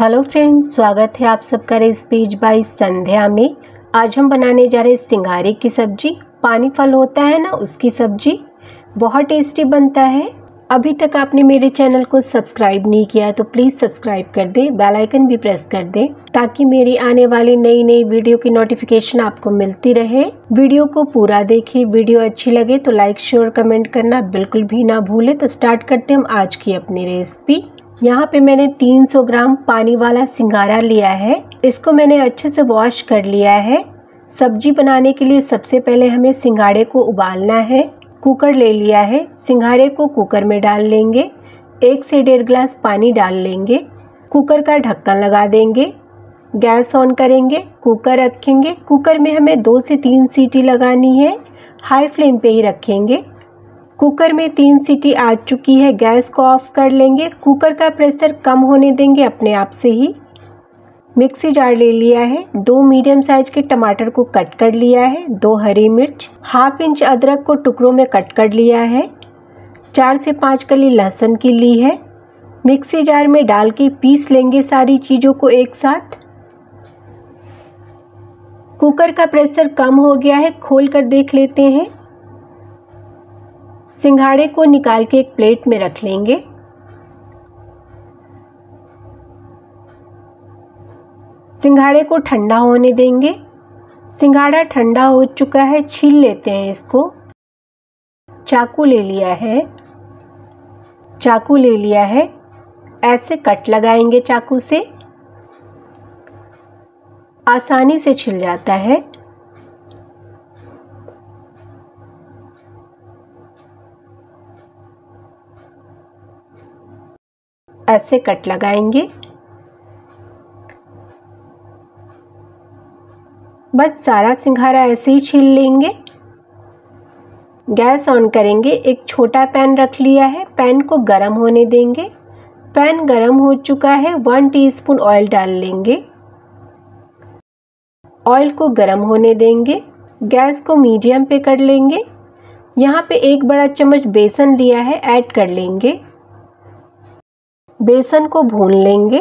Hello friend, स्वागत है आप सबका रेसिपीज बाय संध्या में। आज हम बनाने जा रहे हैं सिंघारे की सब्जी। पानीफल होता है ना, उसकी सब्जी बहुत टेस्टी बनता है। अभी तक आपने मेरे चैनल को सब्सक्राइब नहीं किया है तो प्लीज़ सब्सक्राइब कर दें, बेल आइकन भी प्रेस कर दें ताकि मेरी आने वाली नई नई वीडियो की नोटिफिकेशन आपको मिलती रहे। वीडियो को पूरा देखें, वीडियो अच्छी लगे तो लाइक शेयर कमेंट करना बिल्कुल भी ना भूलें। तो स्टार्ट करते हैं हम आज की अपनी रेसिपी। यहाँ पे मैंने 300 ग्राम पानी वाला सिंघारा लिया है। इसको मैंने अच्छे से वॉश कर लिया है। सब्जी बनाने के लिए सबसे पहले हमें सिंघाड़े को उबालना है। कुकर ले लिया है, सिंघाड़े को कुकर में डाल लेंगे। 1 से 1.5 गिलास पानी डाल लेंगे। कुकर का ढक्कन लगा देंगे। गैस ऑन करेंगे, कुकर रखेंगे। कुकर में हमें 2 से 3 सीटी लगानी है, हाई फ्लेम पे ही रखेंगे। कुकर में 3 सीटी आ चुकी है, गैस को ऑफ कर लेंगे। कुकर का प्रेशर कम होने देंगे अपने आप से ही। मिक्सी जार ले लिया है, 2 मीडियम साइज के टमाटर को कट कर लिया है, 2 हरी मिर्च, ½ इंच अदरक को टुकड़ों में कट कर लिया है, 4 से 5 कली लहसुन की ली है। मिक्सी जार में डाल के पीस लेंगे सारी चीज़ों को एक साथ। कुकर का प्रेशर कम हो गया है, खोल कर देख लेते हैं। सिंघाड़े को निकाल के एक प्लेट में रख लेंगे। सिंघाड़े को ठंडा होने देंगे। सिंघाड़ा ठंडा हो चुका है, छील लेते हैं इसको। चाकू ले लिया है, चाकू ले लिया है। ऐसे कट लगाएंगे चाकू से, आसानी से छिल जाता है। ऐसे कट लगाएंगे। बस सारा सिंघारा ऐसे ही छील लेंगे। गैस ऑन करेंगे। एक छोटा पैन रख लिया है, पैन को गरम होने देंगे। पैन गरम हो चुका है, 1 टीस्पून ऑयल डाल लेंगे। ऑयल को गरम होने देंगे। गैस को मीडियम पे कर लेंगे। यहाँ पे 1 बड़ा चम्मच बेसन लिया है, ऐड कर लेंगे। बेसन को भून लेंगे।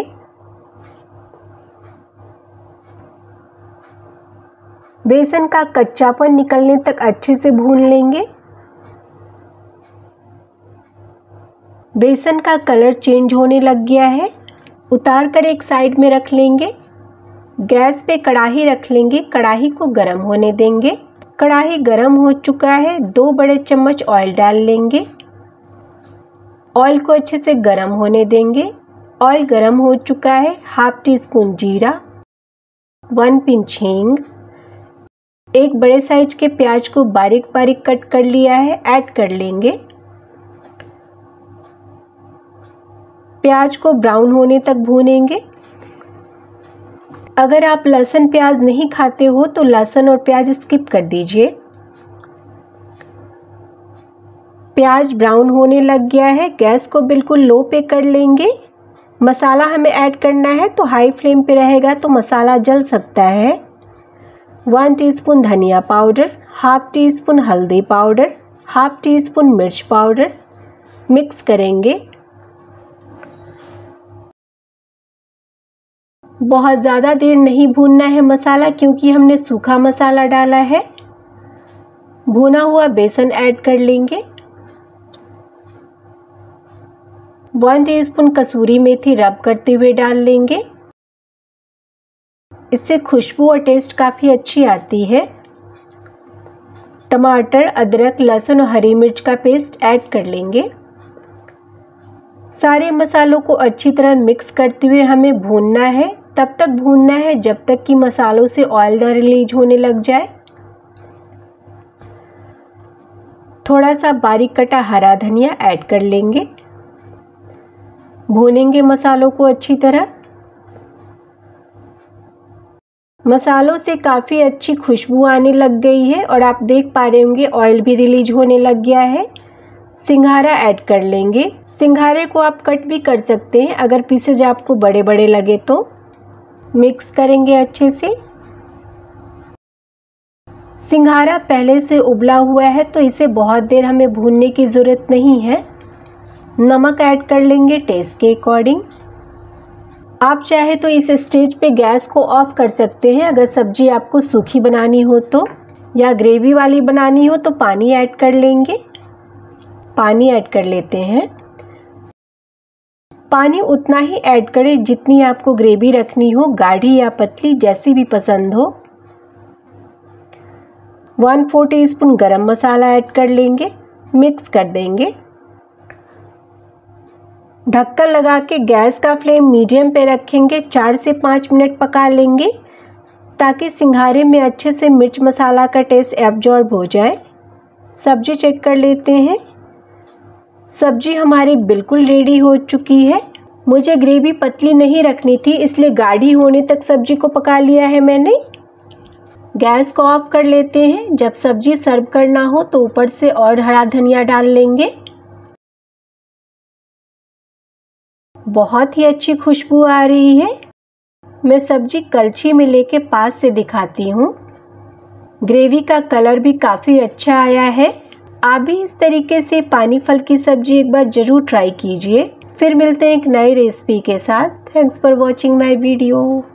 बेसन का कच्चापन निकलने तक अच्छे से भून लेंगे। बेसन का कलर चेंज होने लग गया है, उतार कर एक साइड में रख लेंगे। गैस पे कढ़ाई रख लेंगे, कढ़ाई को गर्म होने देंगे। कढ़ाई गर्म हो चुका है, 2 बड़े चम्मच ऑयल डाल लेंगे। ऑयल को अच्छे से गरम होने देंगे। ऑयल गरम हो चुका है, ½ टीस्पून जीरा, 1 पिंच हींग, 1 बड़े साइज के प्याज को बारीक बारीक कट कर लिया है, ऐड कर लेंगे। प्याज को ब्राउन होने तक भूनेंगे। अगर आप लहसुन प्याज नहीं खाते हो तो लहसुन और प्याज स्किप कर दीजिए। प्याज ब्राउन होने लग गया है, गैस को बिल्कुल लो पे कर लेंगे। मसाला हमें ऐड करना है तो हाई फ्लेम पे रहेगा तो मसाला जल सकता है। 1 टीस्पून धनिया पाउडर, ½ टीस्पून हल्दी पाउडर, ½ टीस्पून मिर्च पाउडर मिक्स करेंगे। बहुत ज़्यादा देर नहीं भूनना है मसाला क्योंकि हमने सूखा मसाला डाला है। भुना हुआ बेसन ऐड कर लेंगे। 1 टीस्पून कसूरी मेथी रब करते हुए डाल लेंगे, इससे खुशबू और टेस्ट काफ़ी अच्छी आती है। टमाटर, अदरक, लहसुन और हरी मिर्च का पेस्ट ऐड कर लेंगे। सारे मसालों को अच्छी तरह मिक्स करते हुए हमें भूनना है। तब तक भूनना है जब तक कि मसालों से ऑयल ना रिलीज होने लग जाए। थोड़ा सा बारीक कटा हरा धनिया ऐड कर लेंगे। भूनेंगे मसालों को अच्छी तरह। मसालों से काफ़ी अच्छी खुशबू आने लग गई है और आप देख पा रहे होंगे ऑयल भी रिलीज होने लग गया है। सिंघारा ऐड कर लेंगे। सिंघारे को आप कट भी कर सकते हैं अगर पीसेज आपको बड़े बड़े लगे तो। मिक्स करेंगे अच्छे से। सिंघारा पहले से उबला हुआ है तो इसे बहुत देर हमें भूनने की ज़रूरत नहीं है। नमक ऐड कर लेंगे टेस्ट के अकॉर्डिंग। आप चाहे तो इस स्टेज पे गैस को ऑफ कर सकते हैं। अगर सब्जी आपको सूखी बनानी हो तो, या ग्रेवी वाली बनानी हो तो पानी ऐड कर लेंगे। पानी ऐड कर लेते हैं। पानी उतना ही ऐड करें जितनी आपको ग्रेवी रखनी हो, गाढ़ी या पतली, जैसी भी पसंद हो। 1/4 टीस्पून गरम मसाला ऐड कर लेंगे, मिक्स कर देंगे। ढक्कन लगा के गैस का फ्लेम मीडियम पे रखेंगे। 4 से 5 मिनट पका लेंगे ताकि सिंघारे में अच्छे से मिर्च मसाला का टेस्ट एब्जॉर्ब हो जाए। सब्जी चेक कर लेते हैं। सब्जी हमारी बिल्कुल रेडी हो चुकी है। मुझे ग्रेवी पतली नहीं रखनी थी, इसलिए गाढ़ी होने तक सब्जी को पका लिया है मैंने। गैस को ऑफ कर लेते हैं। जब सब्जी सर्व करना हो तो ऊपर से और हरा धनिया डाल लेंगे। बहुत ही अच्छी खुशबू आ रही है। मैं सब्जी कलछी में लेके पास से दिखाती हूँ। ग्रेवी का कलर भी काफ़ी अच्छा आया है। आप भी इस तरीके से पानीफल की सब्जी एक बार ज़रूर ट्राई कीजिए। फिर मिलते हैं एक नई रेसिपी के साथ। Thanks for watching my video.